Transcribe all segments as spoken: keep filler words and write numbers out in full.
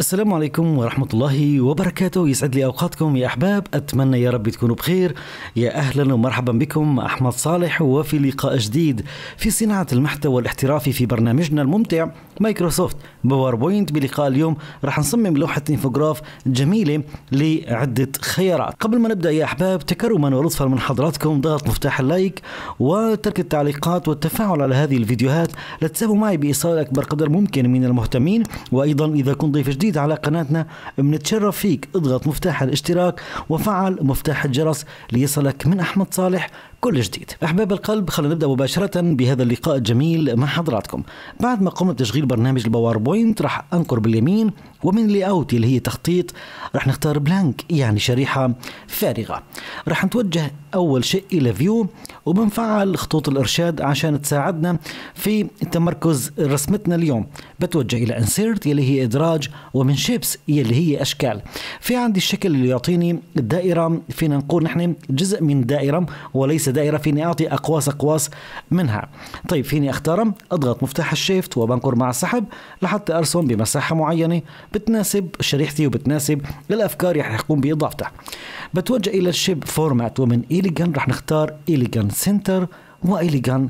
السلام عليكم ورحمة الله وبركاته. يسعد لي أوقاتكم يا أحباب، أتمنى يا رب تكونوا بخير. يا أهلا ومرحبا بكم، أحمد صالح، وفي لقاء جديد في صناعة المحتوى الاحترافي في برنامجنا الممتع مايكروسوفت باوربوينت. بلقاء اليوم راح نصمم لوحة انفوجراف جميلة لعدة خيارات. قبل ما نبدأ يا أحباب، تكرما ولطفا من حضراتكم ضغط مفتاح اللايك وترك التعليقات والتفاعل على هذه الفيديوهات لتساهموا معي بإيصال أكبر قدر ممكن من المهتمين. وأيضا إذا كنت ضيف جديد على قناتنا بنتشرف فيك، اضغط مفتاح الاشتراك وفعل مفتاح الجرس ليصلك من أحمد صالح كل جديد. أحباب القلب، خلينا نبدأ مباشرة بهذا اللقاء الجميل مع حضراتكم. بعد ما قمنا بتشغيل برنامج الباوربوينت، راح أنقر باليمين ومن لي أوت اللي هي تخطيط راح نختار بلانك، يعني شريحة فارغة. راح نتوجه أول شيء إلى فيو وبنفعل خطوط الإرشاد عشان تساعدنا في تمركز رسمتنا اليوم. بتوجه إلى انسيرت اللي هي إدراج، ومن شيبس اللي هي أشكال. في عندي الشكل اللي يعطيني الدائرة، فينا نقول نحن جزء من دائرة وليس دائرة، فيني أعطي أقواس أقواس منها. طيب فيني أختارهم، أضغط مفتاح الشيفت وبنقر مع السحب لحتى أرسم بمساحة معينة بتناسب شريحتي وبتناسب الأفكار اللي رح أقوم بإضافتها. بتوجه إلى الشيب فورمات، ومن إيليجان رح نختار إيليجان سنتر وإيليجان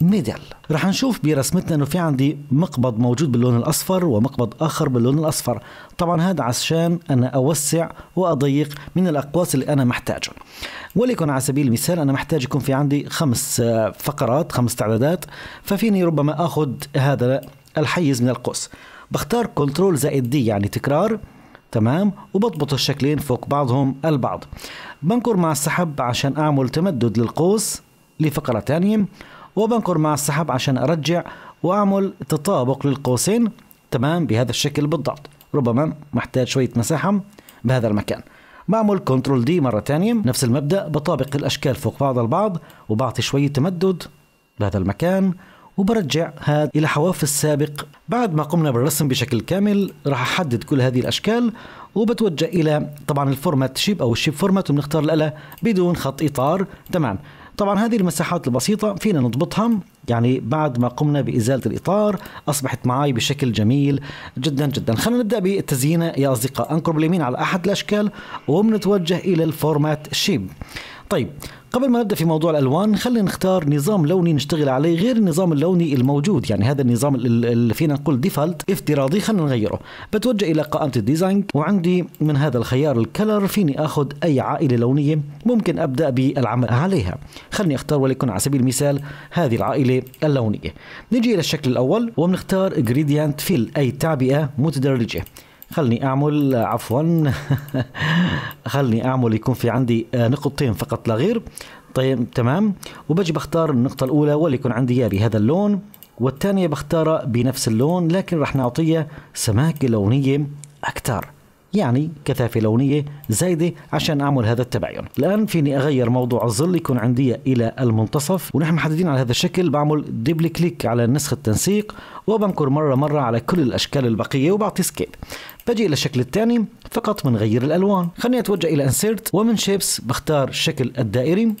ميدل. رح نشوف برسمتنا انه في عندي مقبض موجود باللون الاصفر ومقبض اخر باللون الاصفر. طبعا هذا عشان انا اوسع واضيق من الاقواس اللي انا محتاجهم. وليكن على سبيل المثال انا محتاج يكون في عندي خمس فقرات، خمس تعدادات، ففيني ربما اخذ هذا الحيز من القوس. بختار كنترول زائد دي يعني تكرار، تمام، وبضبط الشكلين فوق بعضهم البعض. بنقر مع السحب عشان اعمل تمدد للقوس لفقرة ثانية، وبنقر مع السحب عشان ارجع واعمل تطابق للقوسين، تمام، بهذا الشكل بالضبط. ربما محتاج شويه مساحه بهذا المكان، بعمل كنترول دي مره ثانيه، نفس المبدا، بطابق الاشكال فوق بعض البعض وبعطي شويه تمدد بهذا المكان وبرجع هذا الى حواف السابق. بعد ما قمنا بالرسم بشكل كامل راح احدد كل هذه الاشكال، وبتوجه الى طبعا الفورمات شيب او الشيب فورمات، وبنختار الآلة بدون خط اطار، تمام. طبعا هذه المساحات البسيطة فينا نضبطها، يعني بعد ما قمنا بإزالة الإطار أصبحت معي بشكل جميل جدا جدا. خلينا نبدأ بالتزيين يا أصدقاء. أنقر باليمين على أحد الأشكال وبنتوجه إلى الفورمات شيب. طيب قبل ما نبدأ في موضوع الألوان، خلينا نختار نظام لوني نشتغل عليه غير النظام اللوني الموجود، يعني هذا النظام اللي فينا نقول ديفالت افتراضي، خلينا نغيره. بتوجه إلى قائمة الديزاين، وعندي من هذا الخيار الكلر، فيني آخذ أي عائلة لونية ممكن أبدأ بالعمل عليها. خليني أختار وليكن على سبيل المثال هذه العائلة اللونية. نجي إلى الشكل الأول وبنختار جريديانت فيل أي تعبئة متدرجة. خلني أعمل عفوا خلني أعمل يكون في عندي نقطتين فقط لا غير. طيب تمام، وبجي بختار النقطة الأولى وليكن عندي يا بهذا اللون، والثانية بختارها بنفس اللون، لكن راح نعطيها سماكة لونية أكثر، يعني كثافة لونية زايدة عشان أعمل هذا التباين. الآن فيني أغير موضوع الظل يكون عندي إلى المنتصف، ونحن محددين على هذا الشكل. بعمل دبل كليك على نسخ التنسيق وبنقر مرة مرة على كل الأشكال البقية وبعطي سكيب. بجي إلى الشكل الثاني فقط بنغير الألوان. خليني أتوجه إلى انسيرت، ومن شيبس بختار الشكل الدائري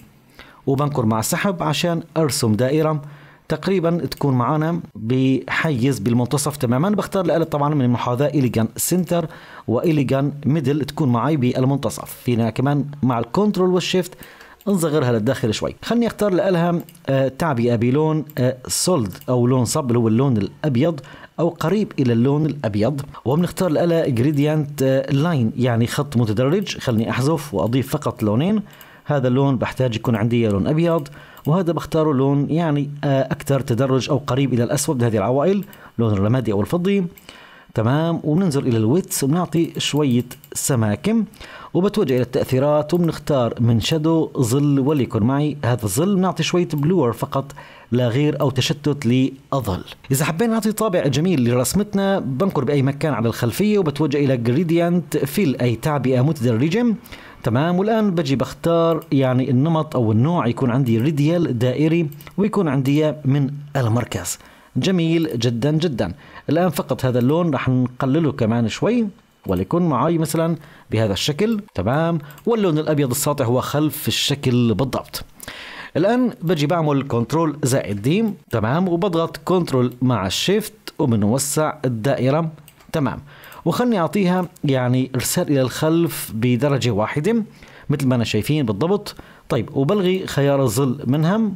وبنقر مع السحب عشان أرسم دائرة تقريبا تكون معانا بحيز بالمنتصف تماما. بختار الآلة طبعا من المحاذاة إيليجان سنتر وإيليجان ميدل تكون معي بالمنتصف. فينا كمان مع الكنترول والشيفت نصغرها للداخل شوي. خلني اختار لها تعبئة بلون سولد او لون صب اللي هو اللون الابيض او قريب الى اللون الابيض، وبنختار الآلة جريديانت لاين يعني خط متدرج. خلني احذف واضيف فقط لونين، هذا اللون بحتاج يكون عندي لون ابيض، وهذا بختاره لون يعني اكثر تدرج او قريب الى الاسود بهذه العوائل، لون الرمادي او الفضي، تمام. وبننزل الى الويتس وبنعطي شويه سماكم، وبتوجه الى التاثيرات وبنختار من شادو ظل، وليكن معي هذا الظل، بنعطي شويه بلور فقط لا غير او تشتت لأظل. اذا حبينا نعطي طابع جميل لرسمتنا بنقر باي مكان على الخلفيه وبتوجه الى جريديانت فيل اي تعبئه متدرجه، تمام. والان بجي بختار يعني النمط او النوع يكون عندي ريديال دائري ويكون عندي من المركز. جميل جدا جدا. الان فقط هذا اللون راح نقلله كمان شوي وليكن معي مثلا بهذا الشكل، تمام. واللون الابيض الساطع هو خلف الشكل بالضبط. الآن بجي بعمل كنترول زائد ديم، تمام، وبضغط كنترول مع الشيفت وبنوسع الدائرة، تمام. وخلني أعطيها يعني إرسال إلى الخلف بدرجة واحدة مثل ما أنا شايفين بالضبط. طيب، وبلغي خيار الظل منهم،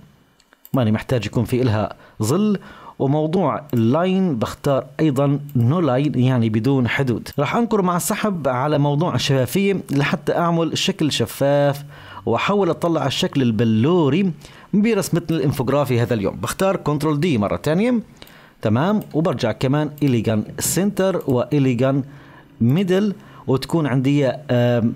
ماني محتاج يكون في إلها ظل. وموضوع اللاين بختار أيضا نو لاين، يعني بدون حدود. راح أنكر مع السحب على موضوع الشفافية لحتى أعمل شكل شفاف وأحاول أطلع الشكل البلوري برسمتنا الإنفوغرافي هذا اليوم. بختار كنترول دي مرة تانية، تمام، وبرجع كمان إليغان سنتر وإليغان ميدل، وتكون عندي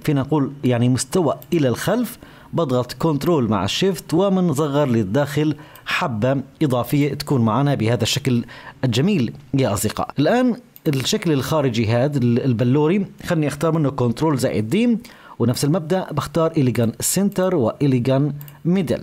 فينا نقول يعني مستوى إلى الخلف. بضغط كنترول مع الشيفت ومنصغر للداخل حبة إضافية تكون معنا بهذا الشكل الجميل يا أصدقاء. الآن الشكل الخارجي هذا البلوري خلني أختار منه كنترول زائد ديم، ونفس المبدأ بختار إليغان سنتر وإليغان ميدل.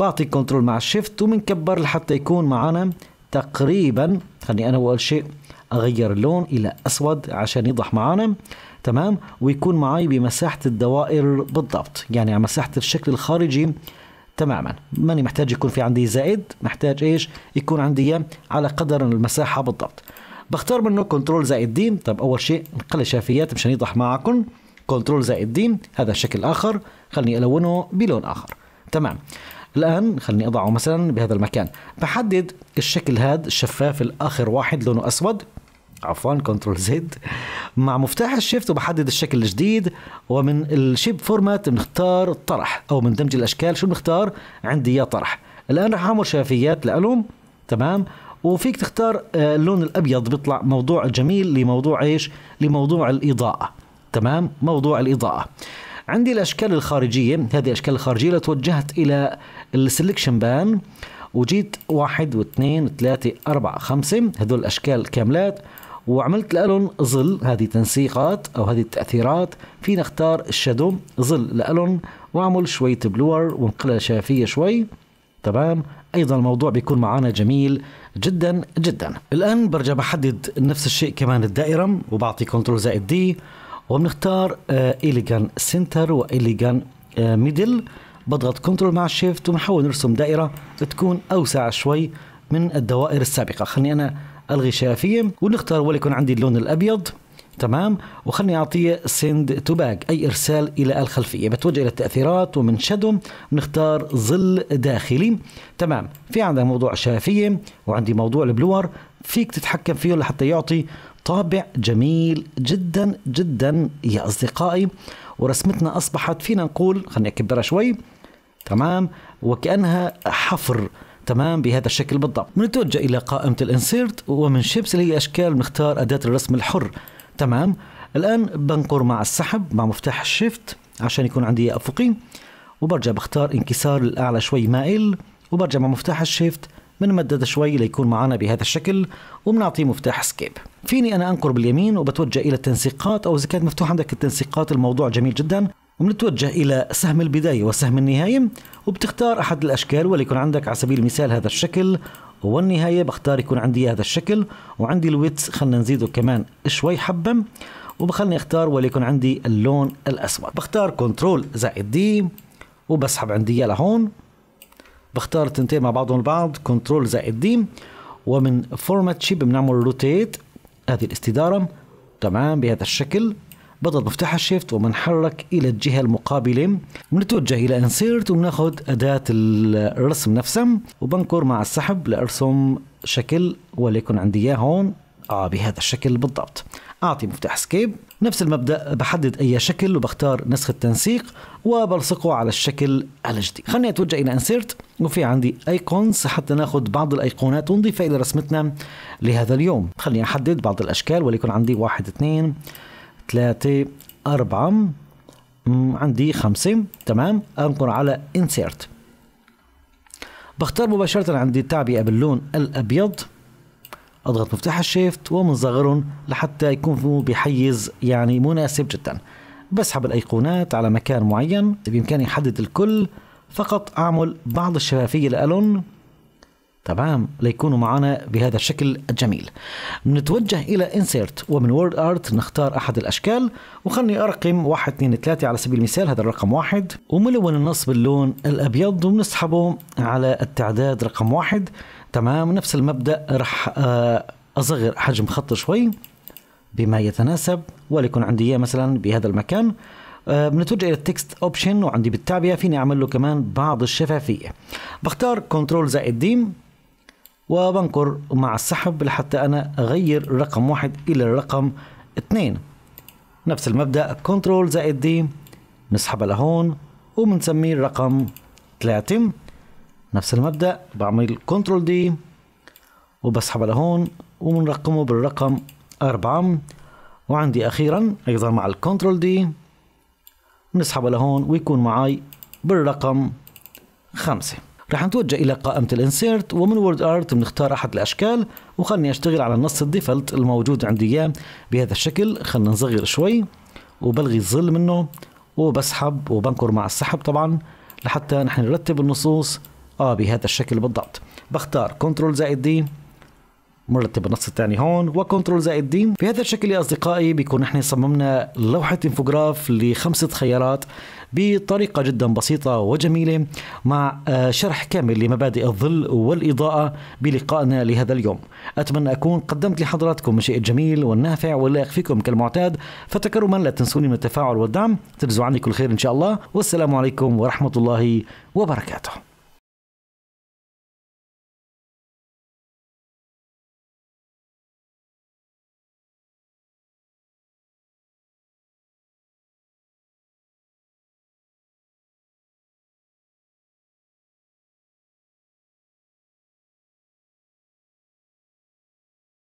بعطي كنترول مع الشيفت ومنكبر لحتى يكون معنا تقريبا. خلني أنا أول شيء أغير اللون إلى أسود عشان يوضح معنا، تمام، ويكون معي بمساحة الدوائر بالضبط، يعني على مساحة الشكل الخارجي تماما. ماني محتاج يكون في عندي زائد، محتاج إيش؟ يكون عندي على قدر المساحة بالضبط. بختار منه كنترول زائد دي. طب أول شيء نقلل الشفافيات مشان يوضح معكم. كنترول زائد دي، هذا شكل آخر، خلني ألونه بلون آخر، تمام. الآن خلني أضعه مثلا بهذا المكان. بحدد الشكل هذا الشفاف الآخر واحد لونه أسود، عفوا كنترول زد، مع مفتاح الشيفت وبحدد الشكل الجديد. ومن الشيب فورمات بنختار الطرح، او من دمج الاشكال شو بنختار؟ عندي يا طرح. الان راح اعمل شفافيات لألوم، تمام، وفيك تختار اللون الابيض، بيطلع موضوع جميل لموضوع ايش؟ لموضوع الاضاءة، تمام، موضوع الاضاءة. عندي الاشكال الخارجية، هذه الاشكال الخارجية لو توجهت الى السلكشن بان وجيت واحد واثنين ثلاثة أربعة خمسة، هذول الاشكال كاملات، وعملت لألون ظل، هذه تنسيقات أو هذه التأثيرات، فينا نختار الشادو ظل لألون وأعمل شوية بلور ونقلها شفافية شوي، تمام. أيضا الموضوع بيكون معانا جميل جدا جدا. الآن برجع بحدد نفس الشيء كمان الدائرة، وبعطي كنترول زائد دي وبنختار إليغان سنتر وإليغان ميدل. بضغط كنترول مع الشيفت ونحاول نرسم دائرة تكون أوسع شوي من الدوائر السابقة. خلني أنا الغي شفافيه ونختار وليكن عندي اللون الابيض، تمام، وخلني اعطيه سند تو باك، اي ارسال الى الخلفيه. بتوجه الى التاثيرات ومن شادو بنختار ظل داخلي، تمام. في عندنا موضوع شفافيه وعندي موضوع البلور فيك تتحكم فيه لحتى يعطي طابع جميل جدا جدا يا اصدقائي. ورسمتنا اصبحت فينا نقول، خلني اكبرها شوي، تمام، وكانها حفر، تمام، بهذا الشكل بالضبط. بنتوجه الى قائمه الانسيرت ومن شيبس اللي هي اشكال بنختار اداه الرسم الحر، تمام. الان بنقر مع السحب مع مفتاح الشيفت عشان يكون عندي افقي، وبرجع بختار انكسار للاعلى شوي مائل، وبرجع مع مفتاح الشيفت بنمدد شوي ليكون معنا بهذا الشكل، وبنعطيه مفتاح سكيب. فيني انا انقر باليمين وبتوجه الى التنسيقات، او اذا كانت مفتوح عندك التنسيقات الموضوع جميل جدا. وبنتوجه الى سهم البدايه وسهم النهايه، وبتختار احد الاشكال وليكن عندك على سبيل المثال هذا الشكل، والنهايه بختار يكون عندي هذا الشكل، وعندي الويتس خلينا نزيده كمان شوي حبه، وبخلني اختار وليكن عندي اللون الاسود. بختار كنترول زائد دي وبسحب عندي لهون، بختار التنتين مع بعضهم البعض، كنترول زائد دي، ومن فورمات شيب بنعمل روتيت هذه الاستداره، تمام، بهذا الشكل. بضغط مفتاح الشيفت وبنحرك الى الجهه المقابله، بنتوجه الى انسيرت وبناخذ اداه الرسم نفسها، وبنكر مع السحب لارسم شكل وليكن عندي اياه هون، اه بهذا الشكل بالضبط. اعطي مفتاح سكيب، نفس المبدا، بحدد اي شكل وبختار نسخ التنسيق وبلصقه على الشكل الجديد. خليني اتوجه الى انسيرت وفي عندي ايقونز حتى ناخذ بعض الايقونات ونضيفها الى رسمتنا لهذا اليوم. خليني احدد بعض الاشكال وليكن عندي واحد اثنين ثلاثة أربعة، عندي خمسة، تمام. أنقر على insert، بختار مباشرة عندي التعبئة باللون الأبيض، أضغط مفتاح الشيفت ومنصغرهم لحتى يكونوا بحيز يعني مناسب جدا. بسحب الأيقونات على مكان معين، بإمكاني أحدد الكل، فقط أعمل بعض الشفافية لألون، تمام، ليكونوا معنا بهذا الشكل الجميل. بنتوجه إلى Insert ومن وورد آرت نختار أحد الأشكال، وخلني أرقم واحد اثنين ثلاثة على سبيل المثال، هذا الرقم واحد، وملون النص باللون الأبيض، وبنسحبه على التعداد رقم واحد. تمام، نفس المبدأ، رح أصغر حجم خط شوي بما يتناسب، وليكن عندي إياه مثلا بهذا المكان. بنتوجه الى التكست اوبشن، وعندي بالتعبئه فيني اعمل له كمان بعض الشفافيه. بختار كنترول زائد ديم وبنقر مع السحب لحتى انا اغير رقم واحد الى الرقم اثنين. نفس المبدا، كنترول زائد ديم نسحبه لهون وبنسميه الرقم ثلاثة. نفس المبدا، بعمل كنترول دي وبسحبه لهون وبنرقمه بالرقم أربعة. وعندي اخيرا ايضا مع الكنترول دي نسحبه لهون ويكون معي بالرقم خمسة. رح نتوجه إلى قائمة الانسيرت، ومن وورد آرت بنختار أحد الأشكال، وخلني أشتغل على النص الديفلت الموجود عندي إياه بهذا الشكل. خلنا نصغر شوي وبلغي الظل منه، وبسحب وبنكر مع السحب طبعا لحتى نحن نرتب النصوص آه بهذا الشكل بالضبط. بختار كنترول زائد دي، مرتب النص الثاني هون، وكنترول زائد دي. في هذا الشكل يا أصدقائي بيكون نحن صممنا لوحة انفوجراف لخمسة خيارات بطريقة جدا بسيطة وجميلة، مع شرح كامل لمبادئ الظل والإضاءة بلقائنا لهذا اليوم. أتمنى أكون قدمت لحضراتكم شيء جميل والنافع واللائق فيكم كالمعتاد، فتكرما لا تنسوني من التفاعل والدعم. تجزوا عني كل خير إن شاء الله، والسلام عليكم ورحمة الله وبركاته.